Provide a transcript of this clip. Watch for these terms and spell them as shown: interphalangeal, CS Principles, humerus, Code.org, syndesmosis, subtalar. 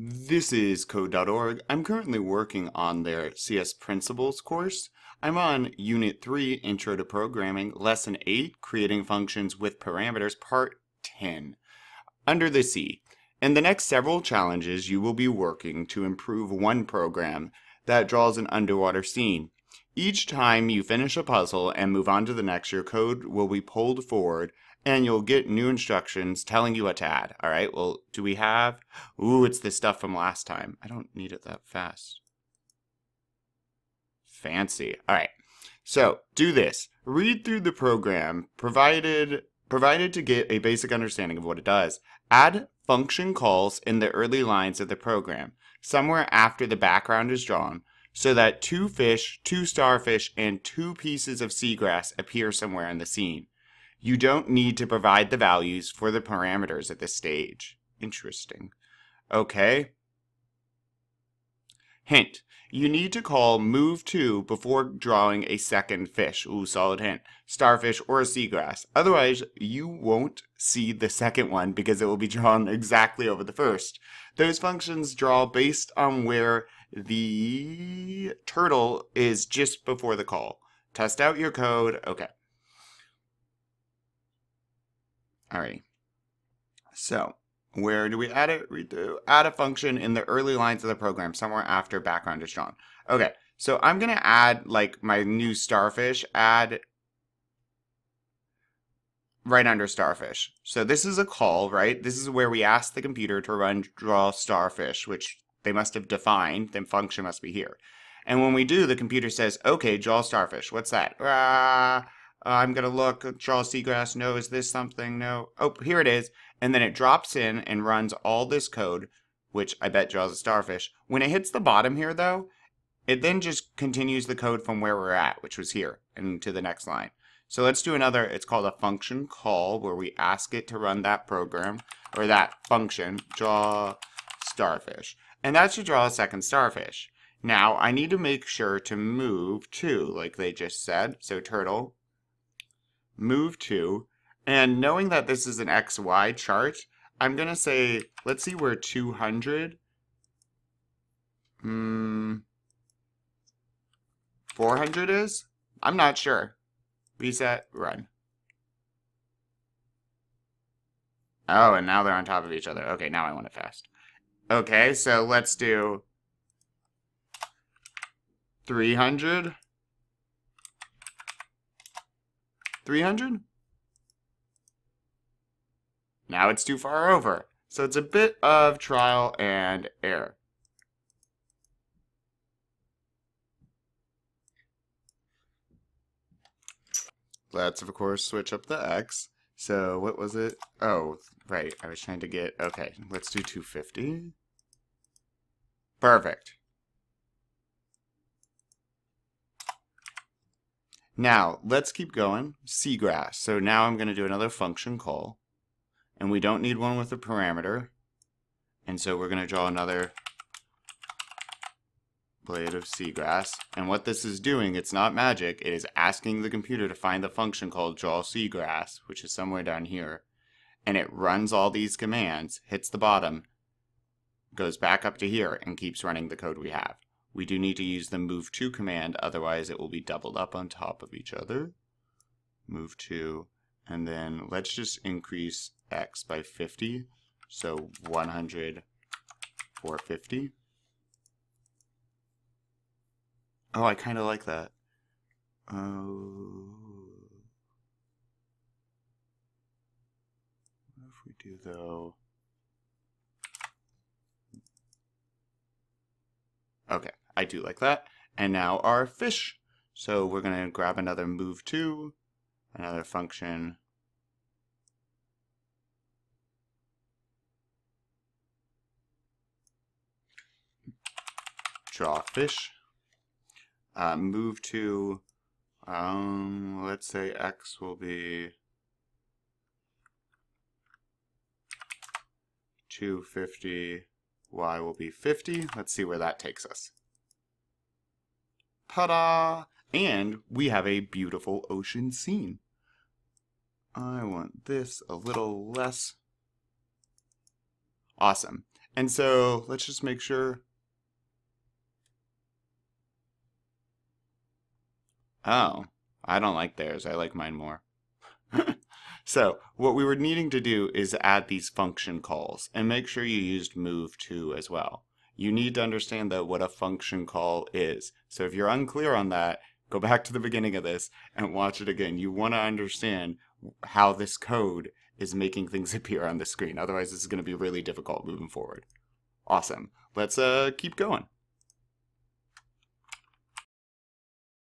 This is Code.org. I'm currently working on their CS Principles course. I'm on Unit 3, Intro to Programming, Lesson 8, Creating Functions with Parameters, Part 10, Under the C. In the next several challenges, you will be working to improve one program that draws an underwater scene. Each time you finish a puzzle and move on to the next, your code will be pulled forward and you'll get new instructions telling you what to add. All right, well, do we have... Ooh, it's the stuff from last time. I don't need it that fast. Fancy. All right, so do this. Read through the program provided to get a basic understanding of what it does. Add function calls in the early lines of the program, somewhere after the background is drawn, so that 2 fish, 2 starfish, and 2 pieces of seagrass appear somewhere in the scene. You don't need to provide the values for the parameters at this stage. Interesting. Okay. Hint. You need to call move to before drawing a second fish. Ooh, solid hint. Starfish or a seagrass. Otherwise, you won't see the second one because it will be drawn exactly over the first. Those functions draw based on where the turtle is just before the call. Test out your code. Okay. All right. So where do we add it? We do add a function in the early lines of the program, somewhere after background is drawn. Okay. So I'm going to add like my new starfish, add right under starfish. So this is a call, right? This is where we ask the computer to run draw starfish, which they must have defined, then function must be here. And when we do, the computer says, okay, draw starfish. What's that? I'm going to look, draw seagrass. No, is this something? No. Oh, here it is. And then it drops in and runs all this code, which I bet draws a starfish. When it hits the bottom here, though, it then just continues the code from where we're at, which was here, and to the next line. So let's do another. It's called a function call, where we ask it to run that program, or that function, draw starfish. And that should draw a second starfish. Now, I need to make sure to move to, like they just said. So turtle, move to. And knowing that this is an XY chart, I'm going to say, let's see, we're 200. 400 is? I'm not sure. Reset, run. Oh, and now they're on top of each other. Okay, now I want it fast. Okay, so let's do 300. 300? Now it's too far over. So it's a bit of trial and error. Let's, of course, switch up the X. So what was it? Oh, right. I was trying to get... Okay, let's do 250. Perfect. Now, let's keep going. Seagrass. So now I'm going to do another function call. And we don't need one with a parameter. And so we're going to draw another blade of seagrass. And what this is doing, it's not magic. It is asking the computer to find the function called draw seagrass, which is somewhere down here. And it runs all these commands, hits the bottom, goes back up to here, and keeps running the code we have. We do need to use the move to command, otherwise it will be doubled up on top of each other. Move to, and then let's just increase X by 50, so 100, 450. Oh, I kind of like that. What if we do, though? Okay, I do like that. And now our fish. So we're going to grab another move to, another function. Draw fish. Move to, let's say X will be 250. Y will be 50. Let's see where that takes us. Ta-da! And we have a beautiful ocean scene. I want this a little less. Awesome. And so let's just make sure. Oh, I don't like theirs. I like mine more. So what we were needing to do is add these function calls, and make sure you used move to as well. You need to understand though what a function call is. So if you're unclear on that, go back to the beginning of this and watch it again. You want to understand how this code is making things appear on the screen. Otherwise, this is going to be really difficult moving forward. Awesome. Let's keep going.